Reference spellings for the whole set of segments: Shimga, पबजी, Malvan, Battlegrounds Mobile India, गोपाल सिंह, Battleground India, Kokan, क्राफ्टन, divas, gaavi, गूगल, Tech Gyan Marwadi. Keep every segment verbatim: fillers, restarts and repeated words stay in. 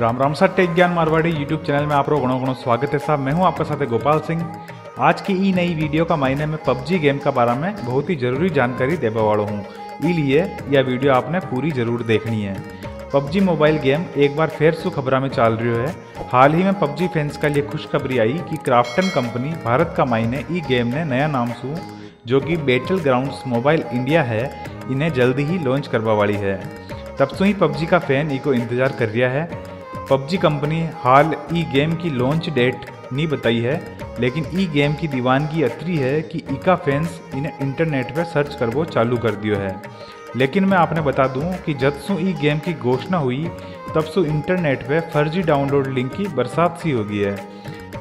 Ram Ram sir, take ज्ञान Marwari YouTube channel में आप लोगों घणो घणो स्वागत है साहब। मैं हूं आपका साथ गोपाल सिंह। आज की ई नई वीडियो का मायने में पबजी गेम का बारे में बहुत ही ज़रूरी जानकारी देने वालों हूँ, इसलिए यह वीडियो आपने पूरी ज़रूर देखनी है। पबजी मोबाइल गेम एक बार फिर सुखबरा में चल रही है। हाल ही में पबजी फैंस के लिए खुशखबरी आई कि क्राफ्टन कंपनी भारत का मायने ई गेम ने नया नाम सू जो कि बैटल ग्राउंड्स मोबाइल इंडिया है, इन्हें जल्द ही लॉन्च करवा वाली है। तब से ही पबजी का फैन इको इंतजार कर रहा है। पबजी कंपनी हाल ई गेम की लॉन्च डेट नहीं बताई है, लेकिन ई गेम की दीवानगी अतरी है कि इका फैंस इन्हें इंटरनेट पर सर्च करवो चालू कर दियो है। लेकिन मैं आपने बता दूं कि जब सू ई गेम की घोषणा हुई तब सू इंटरनेट पे फर्जी डाउनलोड लिंक की बरसात सी हो गई है।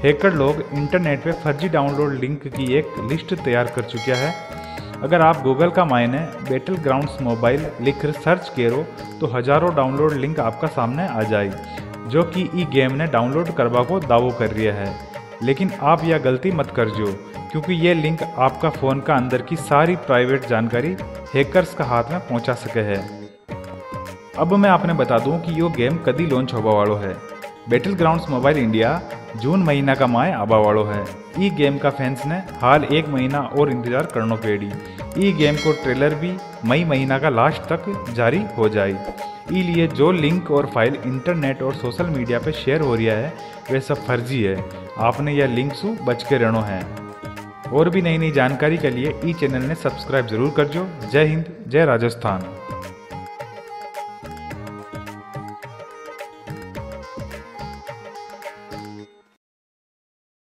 हैकर लोग इंटरनेट पे फर्जी डाउनलोड लिंक की एक लिस्ट तैयार कर चुका है। अगर आप गूगल का मायने बैटल ग्राउंड्स मोबाइल लिख सर्च करो तो हज़ारों डाउनलोड लिंक आपका सामने आ जाए जो कि ई गेम ने डाउनलोड करवा को दावो कर रहा है। लेकिन आप यह गलती मत कर जो, क्योंकि ये लिंक आपका फ़ोन का अंदर की सारी प्राइवेट जानकारी हैकर्स का हाथ में पहुंचा सके है। अब मैं आपने बता दूं कि यो गेम कदी लॉन्च होवा वालो है। Battlegrounds Mobile India June महीना का माय आवा वालो है। ई गेम का फैंस ने हाल एक महीना और इंतजार करना पेड़ी। ई गेम को ट्रेलर भी मई महीना का लास्ट तक जारी हो जाए, इसलिए जो लिंक और फाइल इंटरनेट और सोशल मीडिया पे शेयर हो रहा है वह सब फर्जी है। आपने यह लिंक से बच के रहना है। और भी नई नई जानकारी के लिए ई चैनल ने सब्सक्राइब जरूर कर जो। जय हिंद, जय राजस्थान।